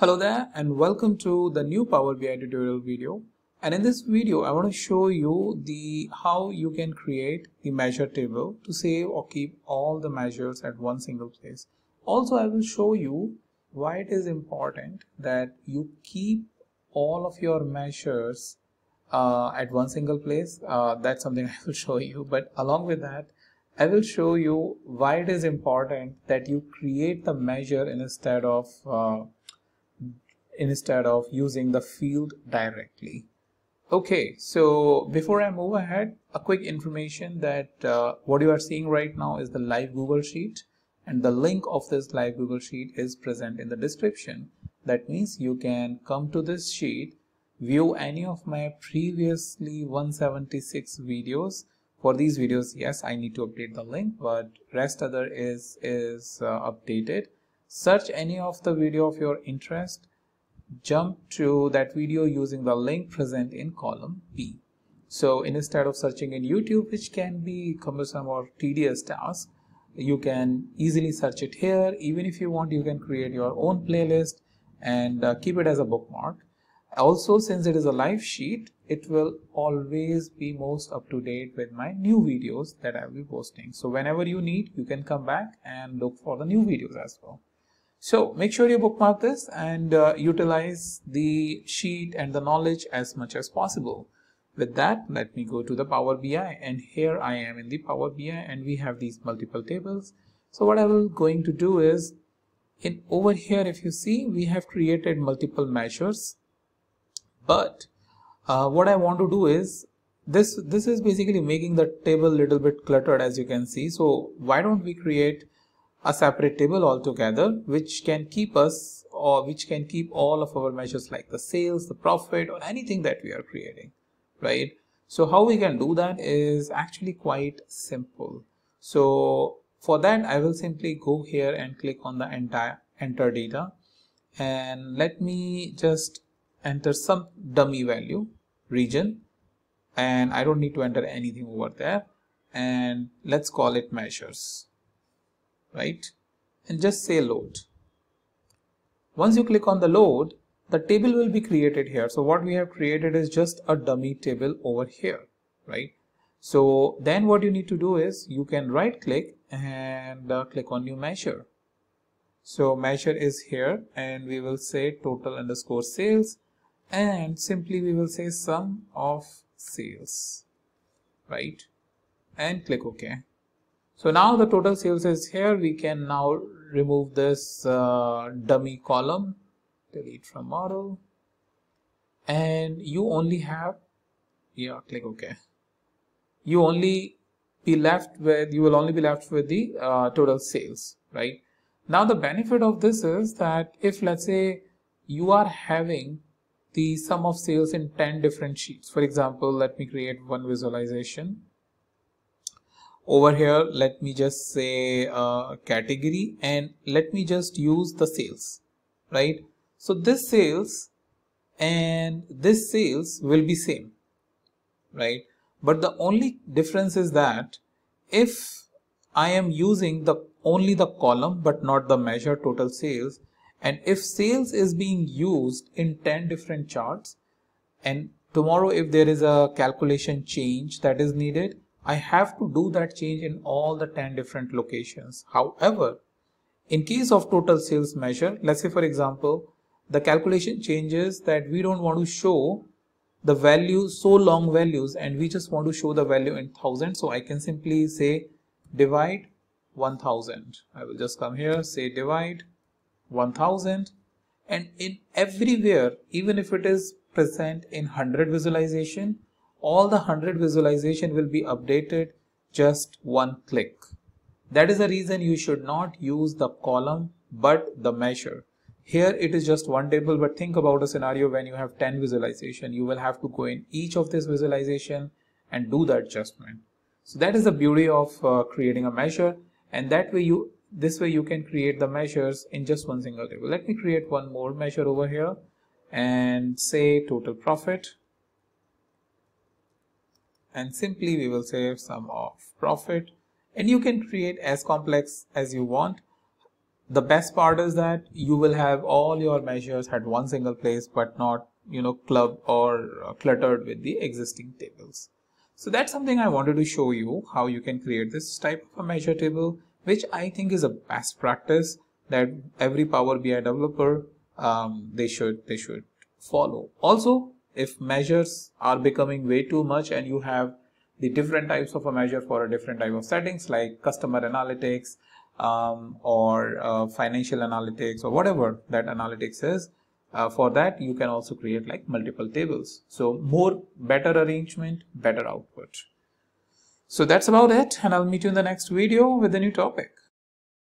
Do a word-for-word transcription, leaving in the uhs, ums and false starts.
Hello there and welcome to the new Power B I tutorial video. And in this video I want to show you the how you can create the measure table to save or keep all the measures at one single place. Also I will show you why it is important that you keep all of your measures uh, at one single place. Uh, that's something I will show you, but along with that I will show you why it is important that you create the measure instead of uh, instead of using the field directly. Okay, so before I move ahead, a quick information that uh, what you are seeing right now is the live Google Sheet, and the link of this live Google Sheet is present in the description. That means you can come to this sheet, view any of my previously one seventy-six videos. For these videos, yes, I need to update the link, but rest other is, is uh, updated. Search any of the video of your interest. Jump to that video using the link present in column B. So instead of searching in YouTube, which can be cumbersome or tedious task, you can easily search it here. Even if you want, you can create your own playlist and uh, keep it as a bookmark. Also, since it is a live sheet, it will always be most up to date with my new videos that I will be posting. So whenever you need, you can come back and look for the new videos as well. So make sure you bookmark this and uh, utilize the sheet and the knowledge as much as possible. With that, let me go to the Power B I, and here I am in the Power B I and we have these multiple tables. So what I will going to do is, in over here if you see, we have created multiple measures. But uh, what I want to do is, this, this is basically making the table little bit cluttered, as you can see. So why don't we create a separate table altogether, which can keep us or which can keep all of our measures like the sales, the profit, or anything that we are creating, right? So how we can do that is actually quite simple. So for that, I will simply go here and click on the entire enter data, and let me just enter some dummy value region, and I don't need to enter anything over there, and let's call it measures. Right, and just say load. Once you click on the load, the table will be created here. So what we have created is just a dummy table over here, right? So then what you need to do is you can right click and uh, click on new measure. So measure is here, and we will say total underscore sales, and simply we will say sum of sales, right? And click OK. So now the total sales is here. We can now remove this uh, dummy column, delete from model, and you only have, yeah, click OK. You only be left with, you will only be left with the uh, total sales, right? Now the benefit of this is that if, let's say, you are having the sum of sales in ten different sheets, for example, let me create one visualization. Over here, let me just say uh, category, and let me just use the sales, right? So this sales and this sales will be same, right? But the only difference is that if I am using the only the column but not the measure total sales, and if sales is being used in ten different charts, and tomorrow if there is a calculation change that is needed, I have to do that change in all the ten different locations. However, in case of total sales measure, let's say for example, the calculation changes that we don't want to show the value, so long values, and we just want to show the value in thousand. So I can simply say divide one thousand. I will just come here, say divide one thousand, and in everywhere, even if it is present in one hundred visualization, all the one hundred visualization will be updated just one click. That is the reason you should not use the column but the measure. Here it is just one table, but think about a scenario when you have ten visualization. You will have to go in each of this visualization and do the adjustment. So that is the beauty of uh, creating a measure, and that way you this way you can create the measures in just one single table. Let me create one more measure over here and say total profit. And simply we will say sum of profit, and you can create as complex as you want. The best part is that you will have all your measures at one single place, but not, you know, clubbed or cluttered with the existing tables. So that's something I wanted to show you, how you can create this type of a measure table, which I think is a best practice that every Power B I developer, um, they should, they should follow. Also, if measures are becoming way too much and you have the different types of a measure for a different type of settings like customer analytics um, or uh, financial analytics or whatever that analytics is, uh, for that you can also create like multiple tables. So more better arrangement, better output. So that's about it, and I'll meet you in the next video with a new topic.